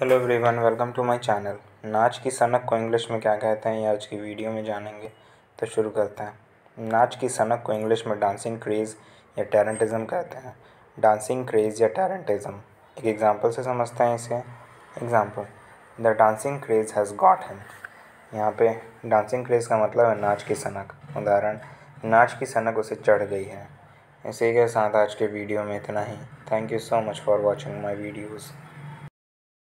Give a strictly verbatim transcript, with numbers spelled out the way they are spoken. Hello everyone, welcome to my channel. नाच की सनक को इंग्लिश में क्या कहते हैं, ये आज की वीडियो में जानेंगे। तो शुरू करते हैं। नाच की सनक को इंग्लिश में डांसिंग क्रेज़ या टैरेंटिज्म कहते हैं। डांसिंग क्रेज़ या टैरेंटिज्म, एक एग्जांपल से समझते हैं इसे। Example, the dancing craze has got him. यहाँ पे डांसिंग क्रेज़ का मतलब है नाच की सनक। उदाहरण, नाच की सनक उसे चढ़ गई है। इसी के साथ आज के वीडियो में इतना ही। Thank you so much for watching my videos.